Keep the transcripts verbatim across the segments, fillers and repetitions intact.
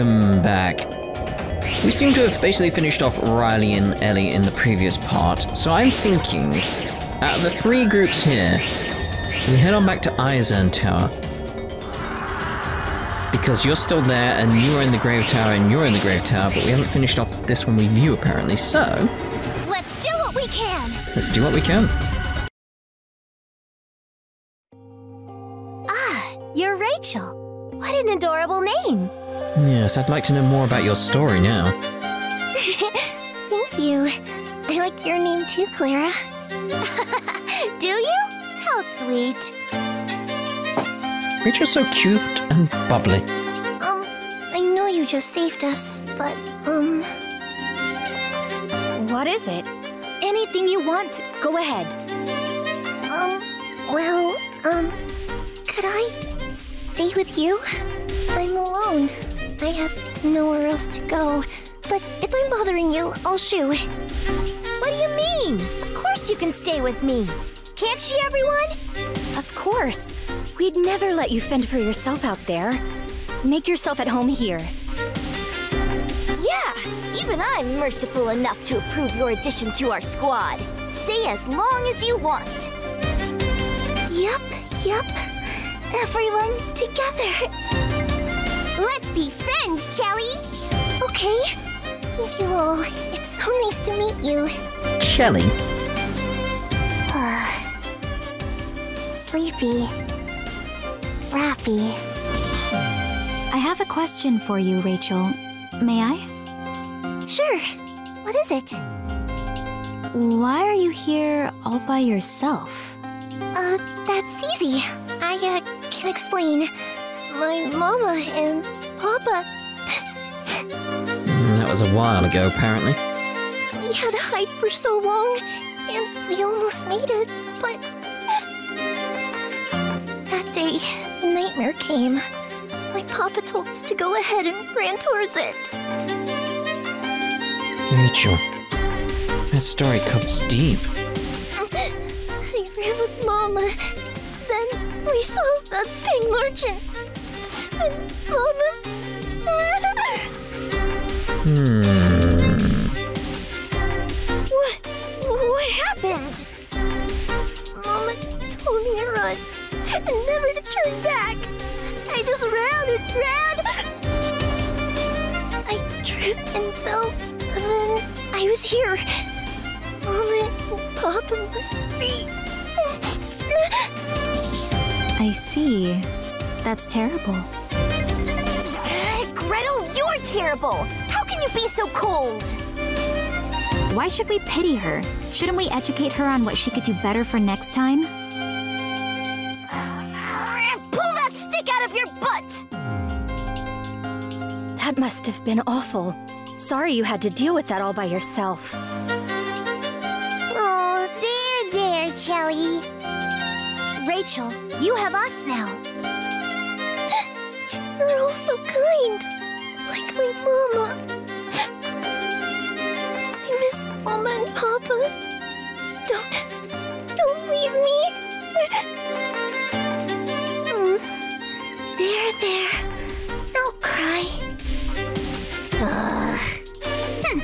Welcome back. We seem to have basically finished off Riley and Ellie in the previous part, so I'm thinking, out of the three groups here, we head on back to Aizen Tower. Because you're still there, and you are in the Grave Tower, and you're in the Grave Tower, but we haven't finished off this one with you, apparently, so... Let's do what we can! Let's do what we can. Ah, you're Rachel. What an adorable name! Yes, I'd like to know more about your story now. Thank you. I like your name too, Clara. Do you? How sweet. Rachel's so cute and bubbly. Um, I know you just saved us, but, um... What is it? Anything you want, go ahead. Um, well, um, could I stay with you? I'm alone. I have nowhere else to go, but if I'm bothering you, I'll shoo. What do you mean? Of course you can stay with me. Can't she, everyone? Of course. We'd never let you fend for yourself out there. Make yourself at home here. Yeah, even I'm merciful enough to approve your addition to our squad. Stay as long as you want. Yep, yep. Everyone together. Let's be friends, Chelly. Okay. Thank you all. It's so nice to meet you. Chelly. Sleepy. Rappy. I have a question for you, Rachel. May I? Sure. What is it? Why are you here all by yourself? Uh, that's easy. I, uh, can explain. My mama and papa... That was a while ago, apparently. We had to hide for so long, and we almost made it, but... That day, the nightmare came. My papa told us to go ahead and ran towards it. Rachel, that story cuts deep. I ran with Mama. Then we saw the pig merchant. And Mama... hmm. What? What happened? Mama told me to run. And never to turn back. I just ran and ran. I tripped and fell. And then I was here. Mama and Papa must be. I see. That's terrible. Gretel, you're terrible. How can you be so cold? Why should we pity her? Shouldn't we educate her on what she could do better for next time? That must have been awful. Sorry you had to deal with that all by yourself. Oh, there, there, Chelly. Rachel, you have us now. You're all so kind. Like my mama. I miss Mama and Papa. Don't... don't leave me. mm. There, there. Don't cry. Ugh. Hmm.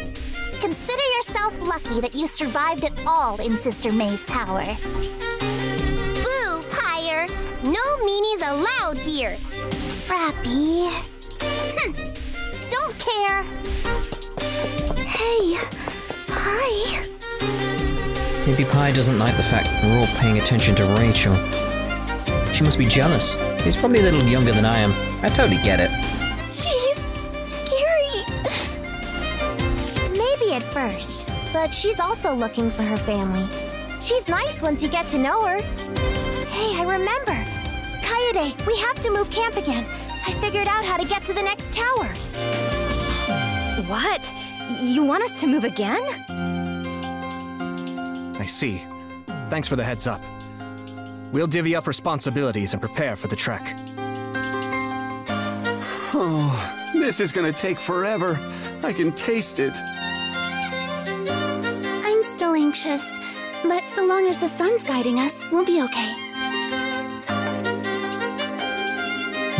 Consider yourself lucky that you survived at all in Sister May's Tower. Boo, Pyre! No meanies allowed here! Rappy... Hmm. Don't care! Hey... Pie... Maybe Pie doesn't like the fact we're all paying attention to Rachel. She must be jealous. He's probably a little younger than I am. I totally get it. At first, but she's also looking for her family. She's nice once you get to know her. Hey, I remember. Kaede, we have to move camp again. I figured out how to get to the next tower. What? You want us to move again? I see. Thanks for the heads up. We'll divvy up responsibilities and prepare for the trek. Oh, this is gonna take forever. I can taste it. Still anxious, but so long as the sun's guiding us, we'll be okay.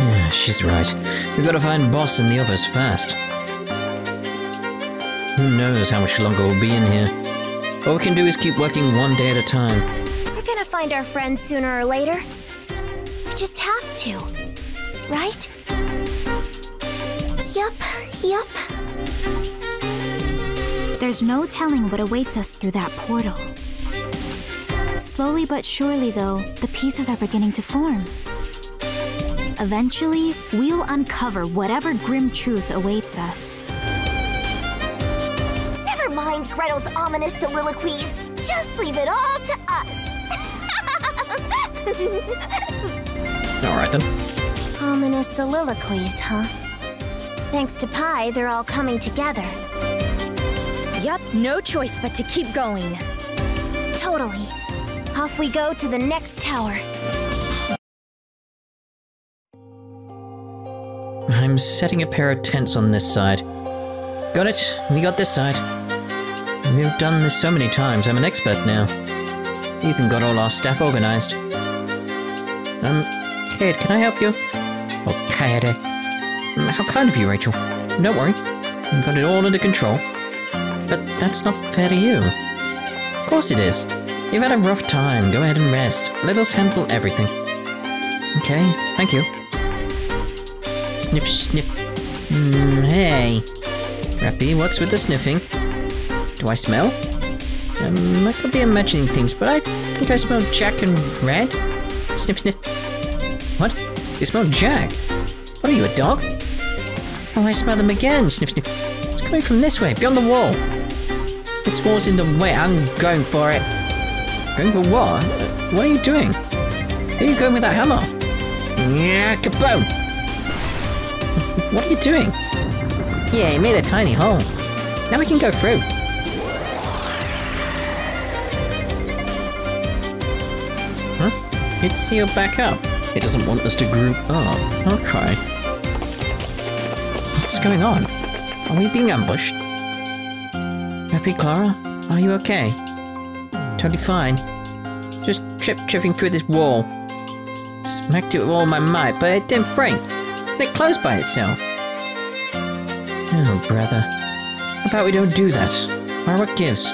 Yeah, she's right. We've got to find Boss and the others fast. Who knows how much longer we'll be in here. All we can do is keep working one day at a time. We're gonna find our friends sooner or later. We just have to, right? Yup, yup. There's no telling what awaits us through that portal. Slowly but surely, though, the pieces are beginning to form. Eventually, we'll uncover whatever grim truth awaits us. Never mind Gretel's ominous soliloquies. Just leave it all to us. All right, then. Ominous soliloquies, huh? Thanks to Pi, they're all coming together. Yup, no choice but to keep going. Totally. Off we go to the next tower. I'm setting a pair of tents on this side. Got it, we got this side. We've done this so many times, I'm an expert now. Even got all our staff organized. Um, Kaede, can I help you? Or Kaede. How kind of you, Rachel. Don't worry, I've got it all under control. But that's not fair to you. Of course it is. You've had a rough time, go ahead and rest. Let us handle everything. Okay, thank you. Sniff, sniff. Mm, hey. Rappy, what's with the sniffing? Do I smell? Um, I could be imagining things, but I think I smell Jack and Red. Sniff, sniff. What? You smell Jack? What are you, a dog? Oh, I smell them again. Sniff, sniff. It's coming from this way, beyond the wall. This wall's in the way. I'm going for it. Going for what? What are you doing? Where are you going with that hammer? Yeah, kaboom! What are you doing? Yeah, you made a tiny hole. Now we can go through. Huh? It's sealed back up. It doesn't want us to group up. Okay. What's going on? Are we being ambushed? Happy Clara? Are you okay? Totally fine. Just trip tripping through this wall. Smacked it with all my might, but it didn't break. It closed by itself. Oh, brother. How about we don't do that? Why, what gives?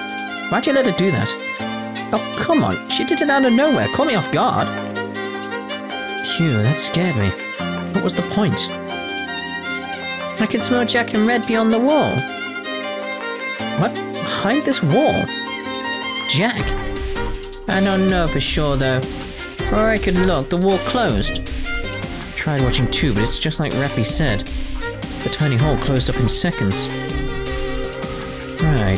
Why'd you let her do that? Oh, come on. She did it out of nowhere. Caught me off guard. Phew, that scared me. What was the point? I could smell Jack and Red beyond the wall. What? Behind this wall? Jack? I don't know for sure, though. Or I could look. The wall closed. Tried watching too, but it's just like Rappy said. The tiny hole closed up in seconds. Right.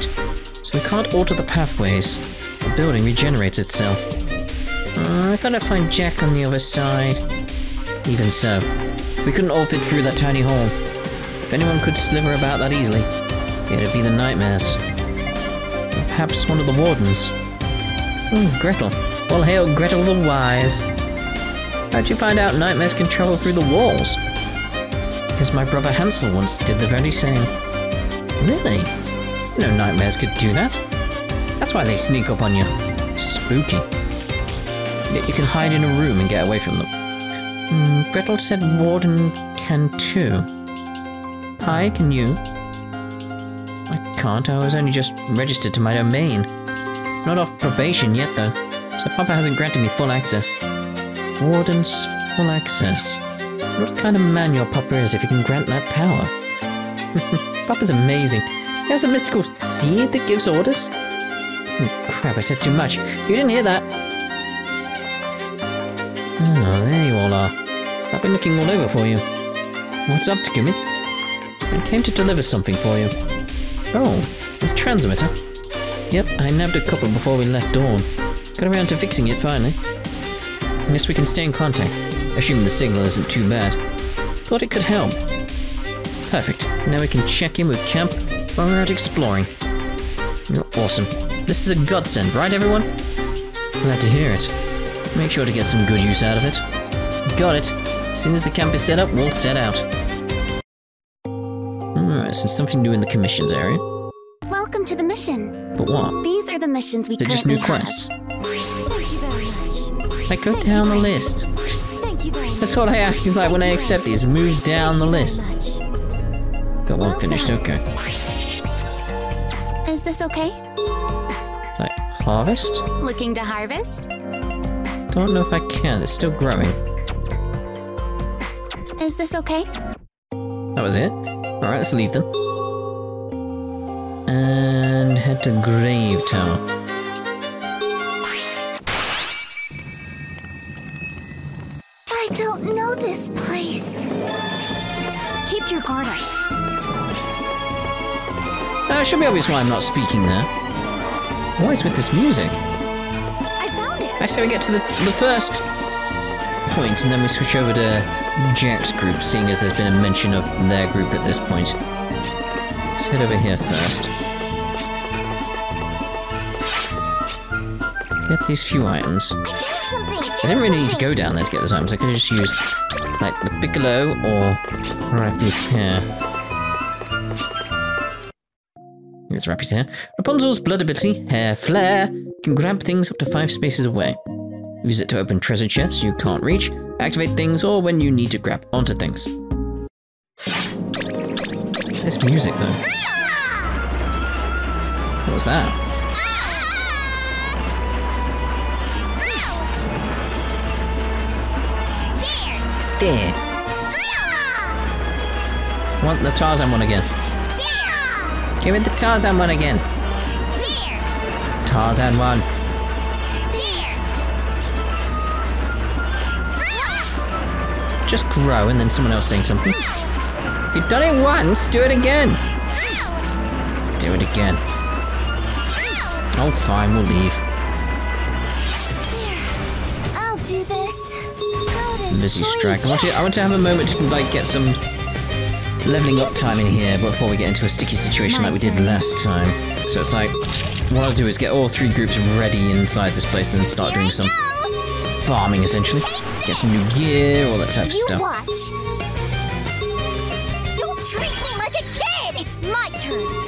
So we can't alter the pathways. The building regenerates itself. Uh, I thought I'd find Jack on the other side. Even so, we couldn't all fit through that tiny hole. If anyone could sliver about that easily, it'd be the nightmares. Or perhaps one of the wardens. Ooh, Gretel. All hail Gretel the Wise. How'd you find out nightmares can travel through the walls? Because my brother Hansel once did the very same. Really? No nightmares could do that. That's why they sneak up on you. Spooky. Yet you can hide in a room and get away from them. Mm, Gretel said Warden can too. Pi, can you? I can't, I was only just registered to my domain. Not off probation yet though, so Papa hasn't granted me full access. Warden's full access. What kind of man your Papa is if he can grant that power? Papa's amazing. He has a mystical seed that gives orders. Oh, crap, I said too much. You didn't hear that. Oh, there you all are. I've been looking all over for you. What's up, Takumi? I came to deliver something for you. Oh, a transmitter. Yep, I nabbed a couple before we left Dawn. Got around to fixing it finally. I guess we can stay in contact, assuming the signal isn't too bad. Thought it could help. Perfect. Now we can check in with camp while we're out exploring. You're awesome. This is a godsend, right everyone? Glad to hear it. Make sure to get some good use out of it. Got it. As soon as the camp is set up, we'll set out. Alright, so something new in the commissions area. Welcome to the mission. But what? These are the missions we They're just new quests. Have. I go down the list. Thank you very much. That's what I ask is like when I accept these. Move down the list. Got one finished, okay. Is this okay? Like, harvest? Looking to harvest? Don't know if I can, it's still growing. Is this okay? That was it. Alright, let's leave them. And head to Grave Tower. I don't know this place. Keep your guard up. Uh, it should be obvious why I'm not speaking there. What is with this music? I found it. I say we get to the, the first point, and then we switch over to Jack's group, seeing as there's been a mention of their group at this point. Let's head over here first. Get these few items. I didn't really need to go down there to get those items. I could just use, like, the piccolo or Rappy's hair. It's Rappy's hair. Rapunzel's blood ability, hair flare, can grab things up to five spaces away. Use it to open treasure chests you can't reach, activate things, or when you need to grab onto things. What's this music, though? What was that? There. Want the Tarzan one again? There. Give me the Tarzan one again. There. Tarzan one. There. Just grow and then someone else saying something. You've done it once, do it again. Do it again. Oh, fine, we'll leave. Busy strike. I want, to, I want to have a moment to like get some leveling up time in here before we get into a sticky situation like we did last time. So it's like, what I'll do is get all three groups ready inside this place and then start doing some farming essentially. Get some new gear, all that type of stuff. Don't treat me like a kid! It's my turn!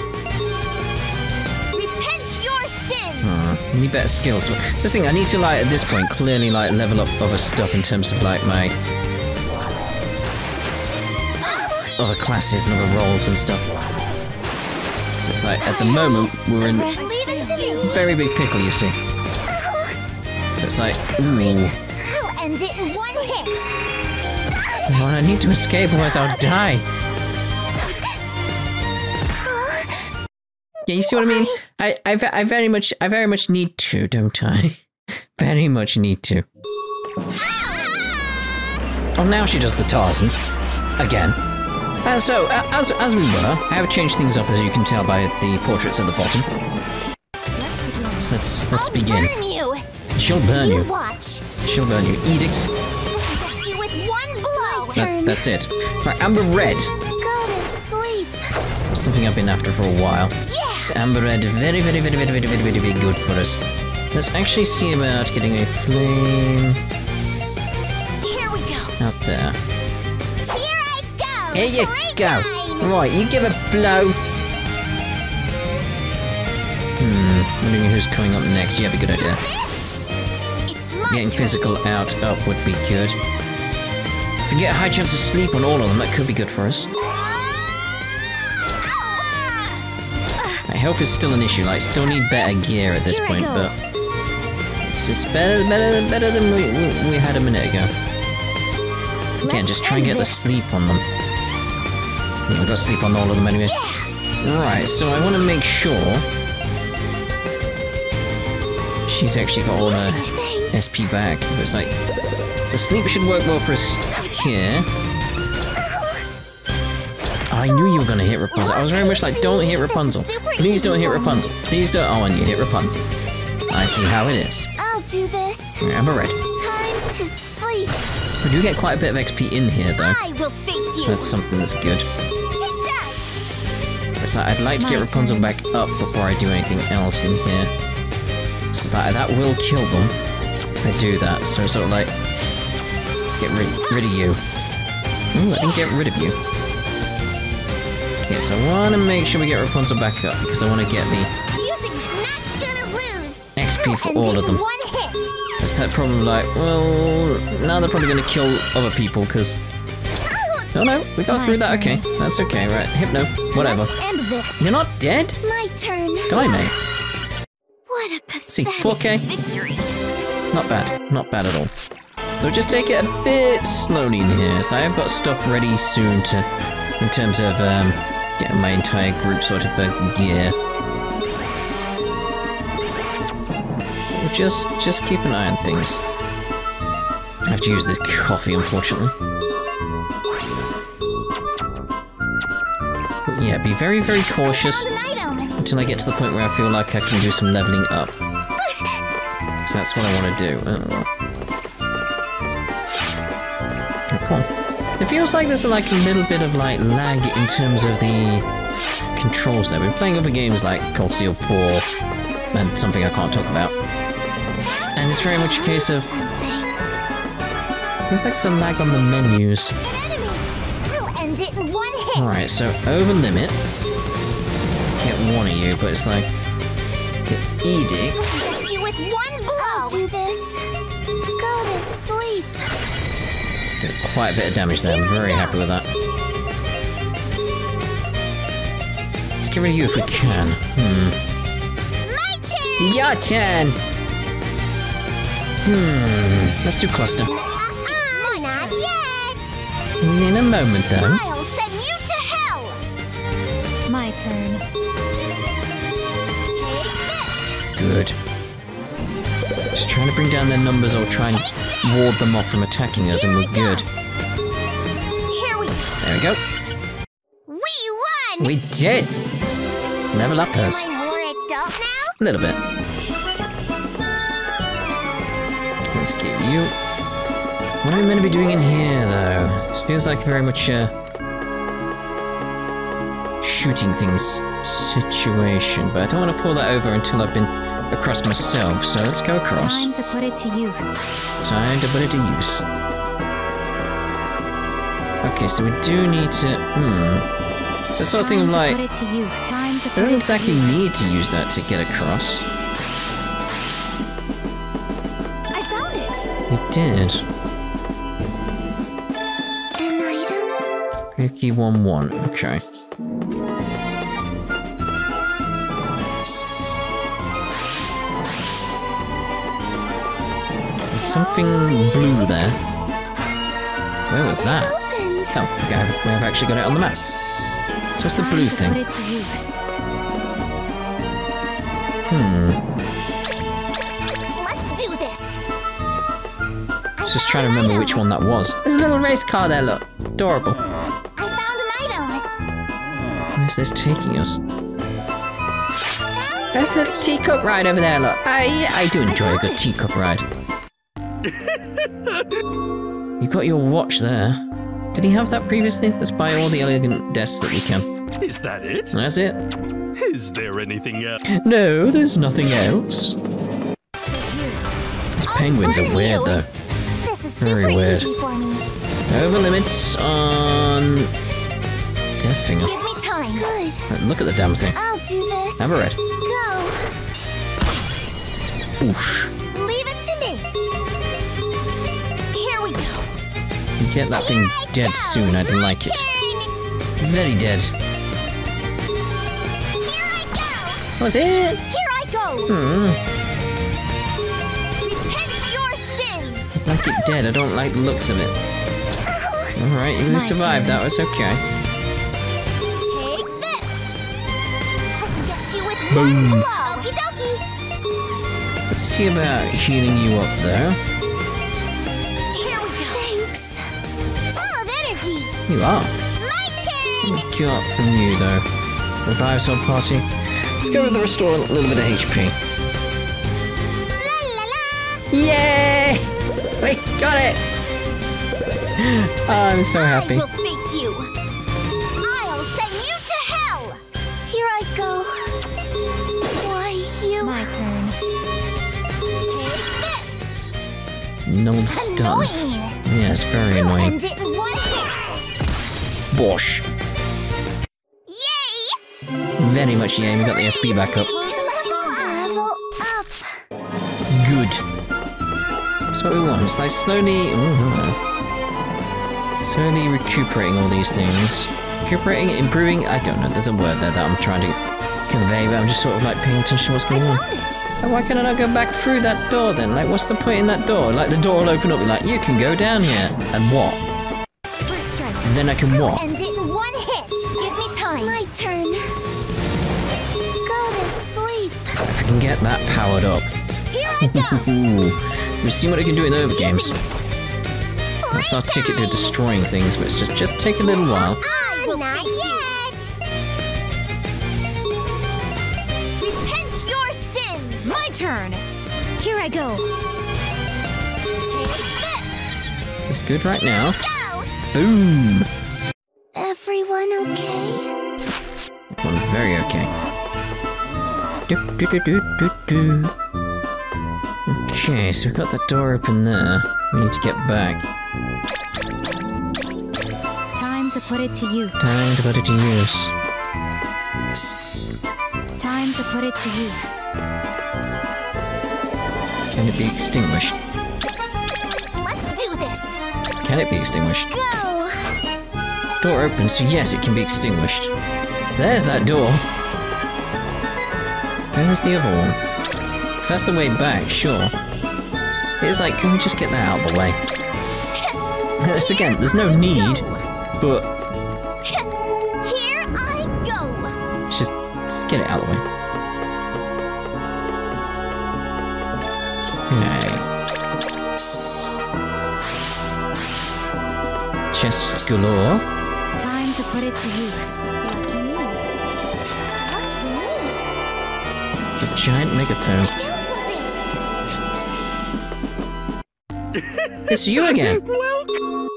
Repent your sins! I need better skills. This thing, I need to, like, at this point, clearly, like, level up other stuff in terms of, like, my other classes and other roles and stuff. It's like, at the moment, we're in very big pickle, you see. So it's like, ooh. I'll end it in one hit. Come on, I need to escape, otherwise I'll die. Yeah, you see what I mean? I, I, I very much, I very much need to, don't I? Very much need to. Oh, now she does the Tarzan. Again. Uh, so, uh, as, as we were, I have changed things up, as you can tell by the portraits at the bottom. So let's, let's begin. She'll burn you. She'll burn you. Edicts. That, that's it. Right, Amber Red. Something I've been after for a while. So Amber Red, very, very, very, very, very, very, very good for us. Let's actually see about getting a flame. Here we go. Out there. Here I go. Here you Great go. Time. Right, you give a blow. Hmm. Wondering who's coming up next. Yeah, be a good idea. Getting physical out up would be good. If we get a high chance of sleep on all of them, that could be good for us. Health is still an issue, like, still need better gear at this Here point, but it's, it's better, better, better than we, we, we had a minute ago. Again, Let's just try and get this. the sleep on them. I've got sleep on all of them anyway. Yeah. Right, so I want to make sure she's actually got all her S P back. But it's like, the sleep should work well for us here. I knew you were gonna hit Rapunzel. I was very much like, don't hit Rapunzel. Please don't hit Rapunzel. Please don't. Oh, and you hit Rapunzel. I see how it is. I'll do this. Amber Red. Time to sleep. We do get quite a bit of X P in here, though. I will face you. So that's something that's good. So I'd like to get Rapunzel back up before I do anything else in here. So that that will kill them if I do that. So sort of like, let's get rid rid of you. Ooh, I didn't get rid of you. Okay, so I want to make sure we get Rapunzel back up, because I want to get the X P for all of them. It's that problem like, well, now they're probably going to kill other people because... Oh no, we got through that, okay. That's okay, right. Hypno, whatever. Let's end this. You're not dead? My turn. Die, mate. What a pathetic See, four K. Victory. Not bad, not bad at all. So just take it a bit slowly in here. So I have got stuff ready soon to, in terms of um, getting my entire group sort of uh, gear. Just, just keep an eye on things. I have to use this coffee, unfortunately. But yeah, be very, very cautious until I get to the point where I feel like I can do some leveling up. So that's what I want to do. Oh. Come on. It feels like there's like a little bit of like lag in terms of the controls there. We're playing other games like Cold Steel four and something I can't talk about. And it's very much a case of... There's like some lag on the menus. Alright, so over limit. Get one of you, but it's like... The edict. Did quite a bit of damage there, I'm very happy with that. Let's get rid of you if we can. Hmm. Your turn! Hmm, let's do cluster. Uh-uh, not yet. In a moment, though. I'll send you to hell. My turn. Take this. Good. Just trying to bring down their numbers, or try and ward them off from attacking us, Here and we're we good. Here we go. There we go. We won. We did. Level up us. Am I more adult now? A little bit. Let's get you. What am I meant to be doing in here, though? This feels like very much a shooting things situation, but I don't want to pull that over until I've been across myself. So let's go across. Time to put it to use. Time to put it to use. Okay, so we do need to. Hmm. It's that sort of thing like I don't exactly need to use that to get across. It did. An item? Grave key one one, okay. There's something blue there. Where was that? Oh, okay, we have actually got it on the map. So it's the blue thing. Hmm. Just trying to remember which one that was. There's a little race car there, look. Adorable. I found an item. Where's this taking us? There's a little teacup ride over there, look. I I do enjoy I a good it. teacup ride. You got your watch there. Did he have that previously? Let's buy all the elegant desks that we can. Is that it? And that's it. Is there anything else? No, there's nothing else. These penguins are weird, though. Very weird. Over limits on death finger. Give me time. Good. Look at the damn thing. I'll do this. Have a red. Go. Oosh. Leave it to me. Here we go. Get that Here thing I dead go. soon. I'd My like turn. it. Very dead. Here I go. What's it? Here I go. Hmm. Like it dead, I don't like the looks of it. Alright, you survived, that was okay. Take this. I'll get you with Boom. one blow. Okie dokie. Let's see about healing you up there. Here we go. Thanks. Full of energy. You are. My turn. What have you got from you though? Revive soul party. Let's go with the restore a little bit of H P. La la la. Yay! We got it! Oh, I'm so happy. I will face you. I'll send you to hell. Here I go. Why you? My turn. Take this. No one's stunned. Yeah, it's very I'll annoying. End it in one hit. Bosh. Yay! Very much yay. We got the S P back up. Level up. Good. what we want. It's like slowly... Ooh, slowly recuperating all these things. Recuperating, improving... I don't know, there's a word there that I'm trying to convey, but I'm just sort of like paying attention to what's going on. Like, why can I not go back through that door then? Like, what's the point in that door? Like, the door will open up and be like, you can go down here. And what? And then I can what? End it in one hit. Give me time. My turn. Go to sleep. If we can get that powered up. Here I go. We've seen what it can do in other games. That's our ticket to destroying things, but it's just just take a little while. I'm not yet. Repent your sins. My turn. Here I go. Take this. Is this good right now? Boom. Everyone okay? Everyone very okay. Do, do, do, do, do, do. Okay, so we've got the door open there. We need to get back. Time to put it to use. Time to put it to use. Time to put it to use. Can it be extinguished? Let's do this. Can it be extinguished? Go. Door open, so yes, it can be extinguished. There's that door. Where's the other one? So that's the way back, sure. It's like, can we just get that out of the way? Yes, again, there's no need, but... Here I go! Let's just, just get it out of the way. Okay. Chests galore. Time to put it to use. The giant megaphone. It's you again! Welcome.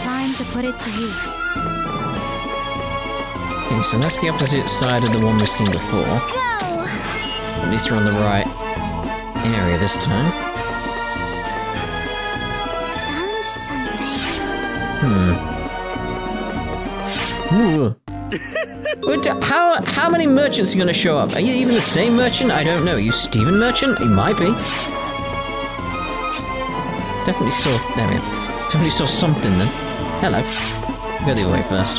Time to put it to use. Okay, so that's the opposite side of the one we've seen before. Go. At least we're on the right area this time. Found something. Hmm. Ooh. how, how many merchants are going to show up? Are you even the same merchant? I don't know. Are you Steven Merchant? You might be. Definitely saw... There we go. Definitely saw something then. Hello. Go the other way first.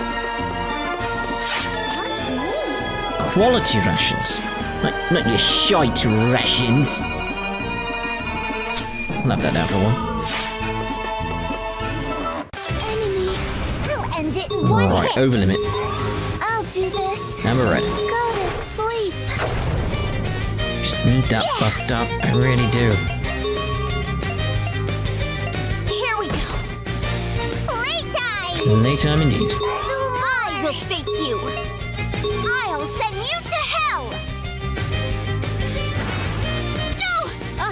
Quality rations. Not, not your shite rations. I'll have that down for one. Enemy. We'll end it in one hit. Alright, over limit. I'll do this. And we're ready. Go to sleep. Just need that yeah. buffed up. I really do. Nighttime indeed. I will face you. I'll send you to hell. No. Uh.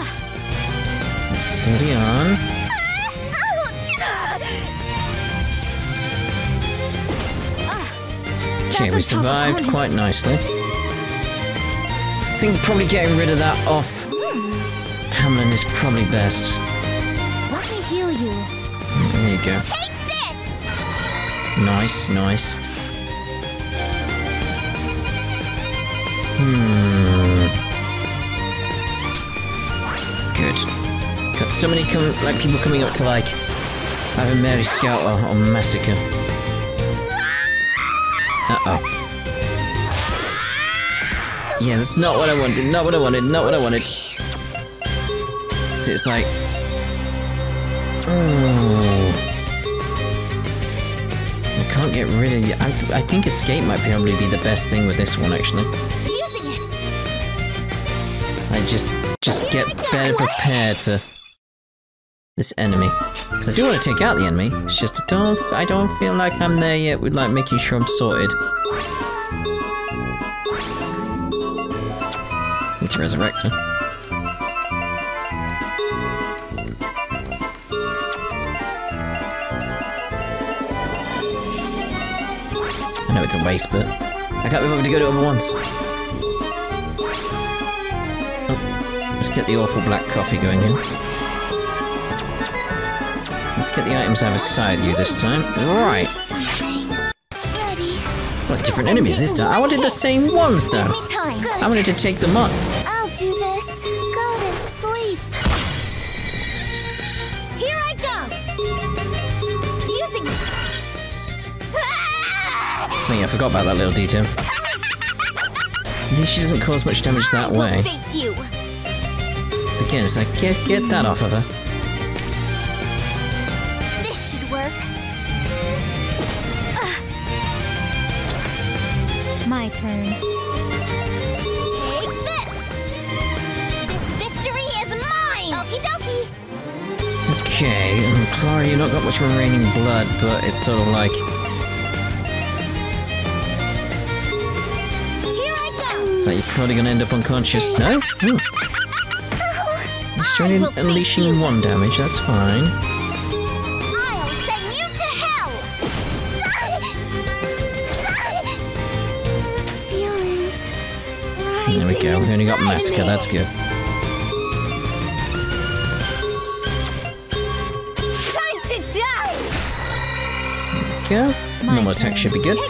Steady on. Uh. Okay, we survived quite nicely. I think probably getting rid of that off mm. Hamlin is probably best. Let me heal you. There you go. Take Nice, nice. Hmm. Good. Got so many com like people coming up to like either Mary Scout or, or Massacre. Uh-oh. Yeah, that's not what I wanted, not what I wanted, not what I wanted. So it's like... Oh... Can't get rid of you. I, I think escape might probably be the best thing with this one, actually. Using it. I just, just Here get better prepared for this enemy. Because I do want to take out the enemy. It's just I don't, I don't feel like I'm there yet with like making sure I'm sorted. Need to resurrect her. No, it's a waste, but I can't remember to go to other ones. Oh, let's get the awful black coffee going here. Let's get the items out of sight of you this time. Alright. What different enemies this time? I wanted the same ones though. I wanted to take them on. I'll do this. Go to Oh yeah, I forgot about that little detail. At least she doesn't cause much damage that way. Again, it's like, get, get that off of her. This should work. Uh. My turn. Take this! This victory is mine! Okie dokie! Okay, Clara, you've not got much remaining blood, but it's sort of like... So you're probably going to end up unconscious. No? Hmm. Oh, He's trying to unleash you one damage, that's fine. I'll send you to hell! Feelings rising. There we go, we only got Masca, that's good. Time to die! There we go. One more attack should be good. There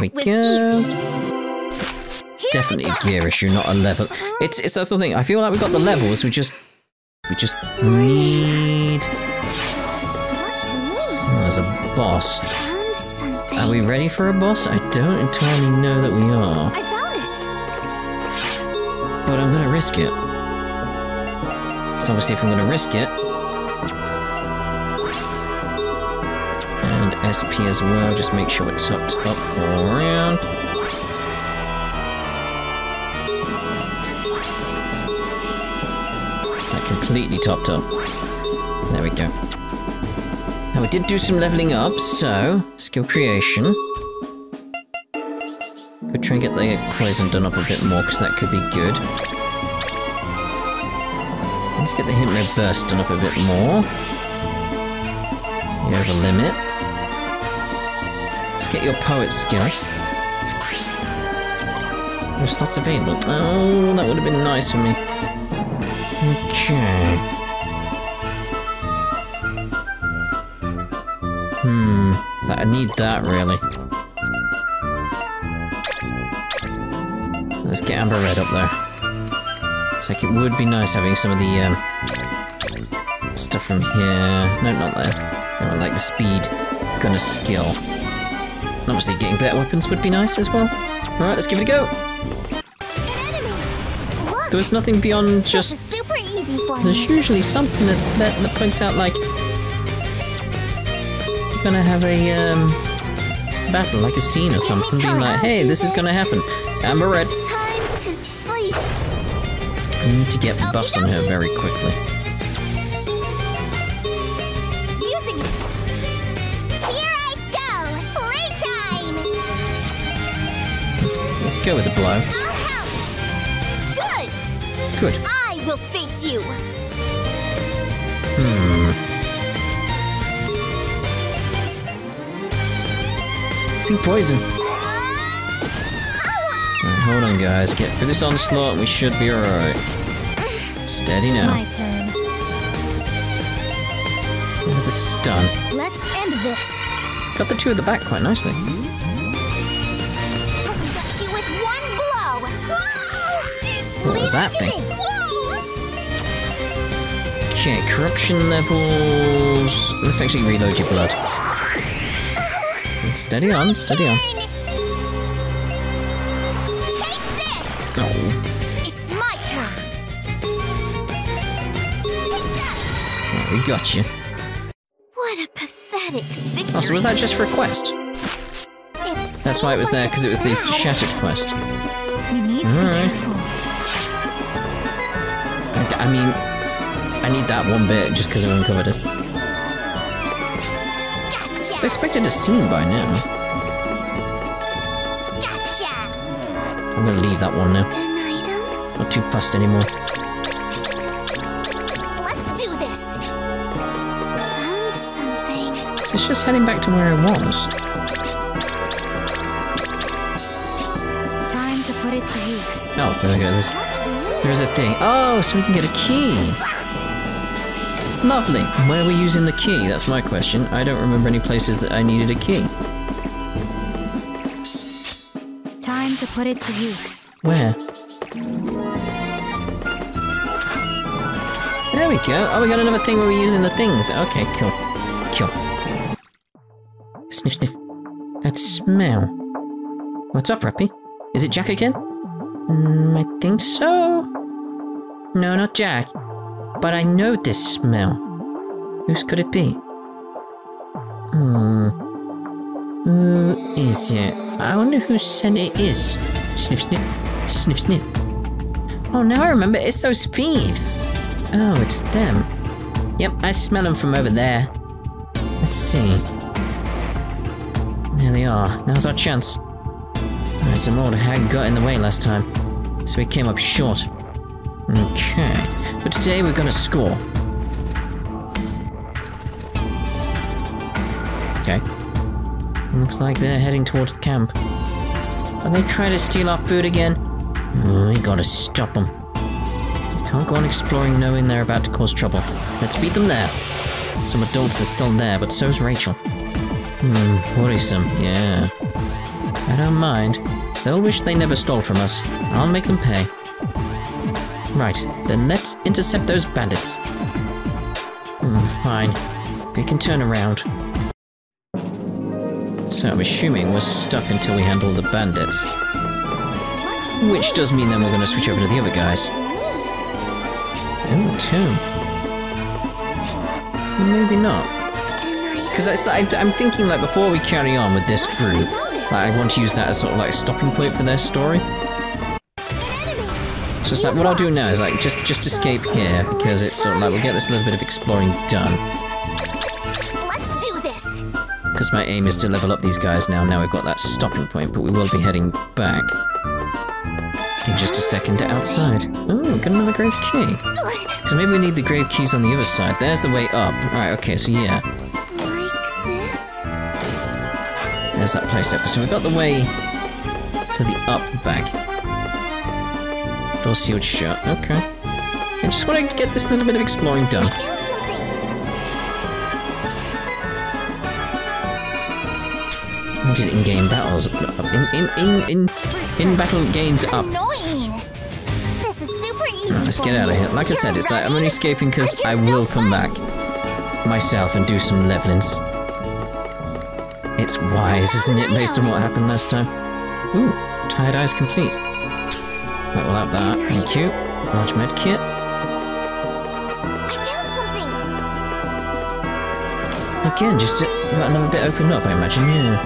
we go. It's definitely a gear issue, not a level. It's it's that's the thing. I feel like we got the levels. We just we just need. Oh, there's a boss. Are we ready for a boss? I don't entirely know that we are. I found it. But I'm gonna risk it. So obviously, if I'm gonna risk it. S P as well, just make sure it's topped up all around. That completely topped up. There we go. Now we did do some leveling up, so skill creation. Could try and get the poison done up a bit more, because that could be good. Let's get the hit reverse done up a bit more. You have a limit. Let's get your poet skill. No slots available. Oh, that would have been nice for me. Okay. Hmm. That, I need that, really. Let's get Amber Red up there. It's like it would be nice having some of the um, stuff from here. No, not there. No, like the speed gunner skill. Obviously getting better weapons would be nice as well. Alright, let's give it a go! Look, there was nothing beyond just... Super easy for there's me. Usually something that, that, that points out like... You're gonna have a um, battle, like a scene or something, being like, hey, this, this is gonna happen. Amber Red. Time to sleep. I need to get buffs on her very quickly. Let's go with the blow. Good. Good. I will face you. Hmm. I think poison. Right, hold on, guys. Get through this onslaught, and we should be all right. Steady now. My turn. Oh, the stun. Let's end this. Got the two at the back quite nicely. What was that thing? Okay, corruption levels... Let's actually reload your blood. Steady on, steady on. Oh. It's my turn. We got you. What a pathetic victory. Oh, so was that just for a quest? That's why it was there, because it was the shattered quest. We need to be careful. I, d I mean, I need that one bit just because I've uncovered it. Gotcha. I expected a scene by now. Gotcha. I'm gonna leave that one now. Not too fussed anymore. Let's do this. Found something. So it's just heading back to where I was. Time to put it to use. Oh, there it goes. There's a thing. Oh, so we can get a key. Lovely. Where are we using the key? That's my question. I don't remember any places that I needed a key. Time to put it to use. Where? there we go. Oh, we got another thing where we're using the things. Okay, cool. Cool. Sniff, sniff. That smell. What's up, Rappy? Is it Jack again? Mm, I think so. No, not Jack. But I know this smell. Whose could it be? Hmm. Who is it? I wonder who said it is. Sniff, sniff. Sniff, sniff. Oh, now I remember. It's those thieves. Oh, it's them. Yep, I smell them from over there. Let's see. There they are. Now's our chance. Alright, some old hag got in the way last time, so we came up short. Okay, but today we're gonna score. Okay. Looks like they're heading towards the camp. Are they trying to steal our food again? Oh, we gotta stop them. We can't go on exploring knowing they're about to cause trouble. Let's beat them there. Some adults are still there, but so is Rachel. Hmm, worrisome, yeah. I don't mind. They'll wish they never stole from us. I'll make them pay. Right, then let's intercept those bandits. Mm, fine. We can turn around. So I'm assuming we're stuck until we handle the bandits. Which does mean then we're going to switch over to the other guys. Ooh, two. Maybe not. Because I'm thinking, like, before we carry on with this group, like, I want to use that as sort of like a stopping point for their story. So it's like, what I'll do now is like, just, just escape here, because it's sort of like, we'll get this little bit of exploring done. Let's do this. Because my aim is to level up these guys now, now we've got that stopping point, but we will be heading back in just a second to outside. Oh, got another grave key. Because maybe we need the grave keys on the other side. There's the way up. Alright, okay, so yeah. There's that place up. So we've got the way to the up back. Door sealed shut. Okay. I just want to get this little bit of exploring done. I did it in game battles. In in in in in battle gains up. This is super easy. Right, let's get out of here. Like I said, it's like I'm only escaping because I will come back myself and do some levelings. It's wise, isn't it? Based on what happened last time. Ooh, tired eyes complete. Right, we'll have that. Thank you. Large med kit. Again, just to, got another bit opened up, I imagine. Yeah.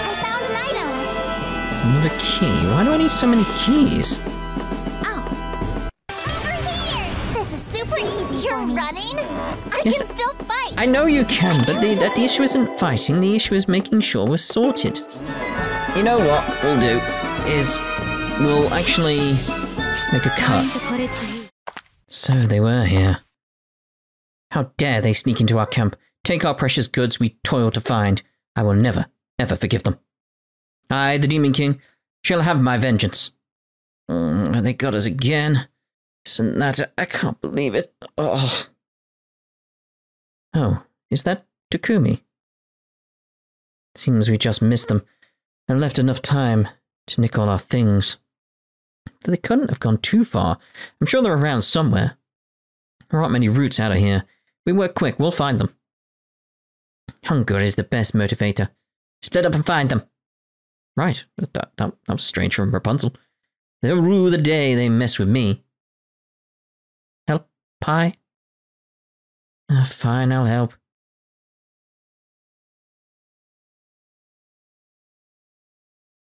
I found an item. Another key. Why do I need so many keys? Oh. Over here. This is super easy. You're running. I yes, can still fight. I know you can, but the, the issue isn't fighting. The issue is making sure we're sorted. You know what we'll do is we'll actually make a cut. So they were here. How dare they sneak into our camp, take our precious goods we toil to find. I will never, ever forgive them. I, the Demon King, shall have my vengeance. Mm, they got us again. Isn't that a, I can't believe it. Oh, oh is that Takumi? Seems we just missed them. And left enough time to nick all our things. They couldn't have gone too far. I'm sure they're around somewhere. There aren't many routes out of here. We work quick, we'll find them. Hunger is the best motivator. Split up and find them. Right, that, that, that was strange from Rapunzel. They'll rue the day they mess with me. Help, Pie? Oh, fine, I'll help.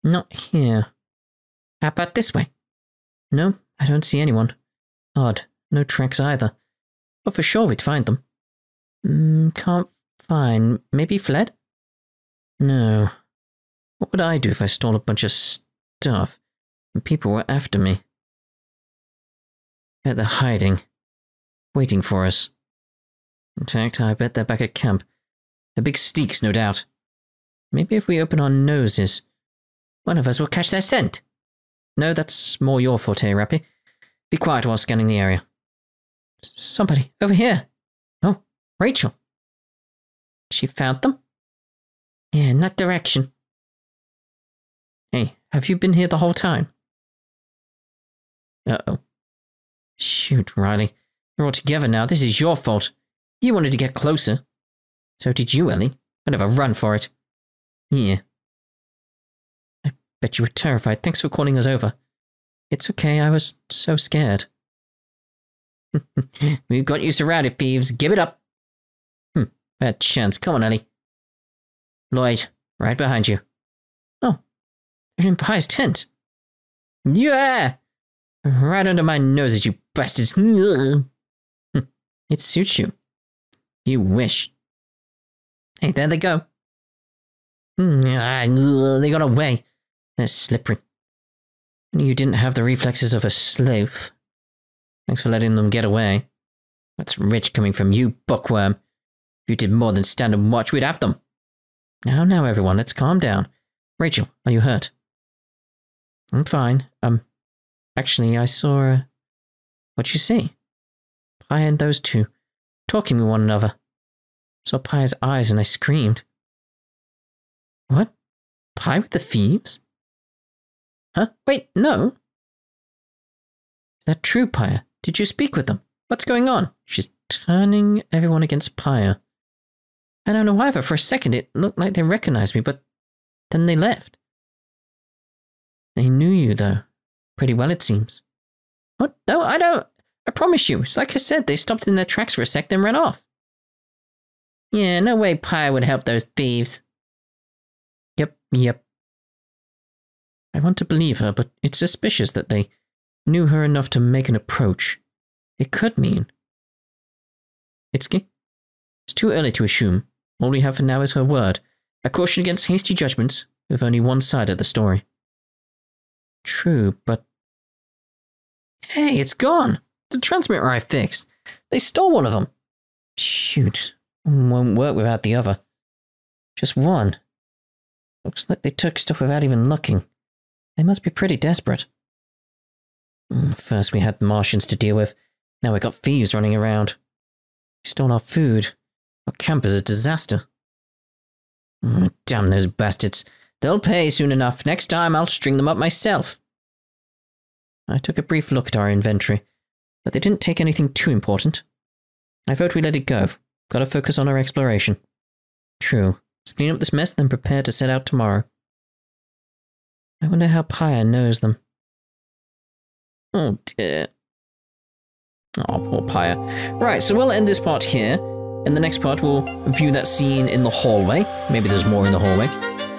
Not here. How about this way? No, I don't see anyone. Odd. No tracks either. But for sure we'd find them. Mm, can't find. Maybe fled? No. What would I do if I stole a bunch of stuff and people were after me? I bet they're hiding. Waiting for us. In fact, I bet they're back at camp. The big steaks, no doubt. Maybe if we open our noses... one of us will catch their scent. No, that's more your forte, Rappy. Be quiet while scanning the area. Somebody, over here. Oh, Rachel. She found them? Yeah, in that direction. Hey, have you been here the whole time? Uh-oh. Shoot, Riley. You're all together now. This is your fault. You wanted to get closer. So did you, Ellie. I'd have a run for it. Yeah. I bet you were terrified. Thanks for calling us over. It's okay. I was so scared. We've got you surrounded, thieves. Give it up. Hmm. Bad chance. Come on, Ellie. Lloyd, right behind you. Oh. They're in Pi's tent. Yeah! Right under my noses, you bastards. It suits you. You wish. Hey, there they go. They got away. They're slippery. You didn't have the reflexes of a sleuth. Thanks for letting them get away. That's rich coming from you, bookworm. If you did more than stand and watch, we'd have them. Now, now, everyone, let's calm down. Rachel, are you hurt? I'm fine. Um, actually, I saw, uh, what'd you see? Pi and those two, talking with one another. Saw Pi's eyes and I screamed. What? Pi with the thieves? Huh? Wait, no! Is that true, Pi? Did you speak with them? What's going on? She's turning everyone against Pi. I don't know why, but for a second it looked like they recognized me, but then they left. They knew you, though. Pretty well, it seems. What? No, I don't. I promise you. It's like I said, they stopped in their tracks for a sec, then ran off. Yeah, no way Pi would help those thieves. Yep, yep. I want to believe her, but it's suspicious that they knew her enough to make an approach. It could mean... Itsuki? It's too early to assume. All we have for now is her word. A caution against hasty judgments, with only one side of the story. True, but... Hey, it's gone! The transmitter I fixed. They stole one of them. Shoot. Won't work without the other. Just one. Looks like they took stuff without even looking. They must be pretty desperate. First we had the Martians to deal with. Now we got thieves running around. They stole our food. Our camp is a disaster. Oh, damn those bastards. They'll pay soon enough. Next time I'll string them up myself. I took a brief look at our inventory, but they didn't take anything too important. I vote we let it go. Gotta focus on our exploration. True. Let's clean up this mess, then prepare to set out tomorrow. I wonder how Pi knows them. Oh dear. Oh, poor Pi. Right, so we'll end this part here. In the next part, we'll view that scene in the hallway. Maybe there's more in the hallway.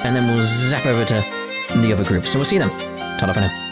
And then we'll zap over to the other group. So we'll see them. Ta-da for now.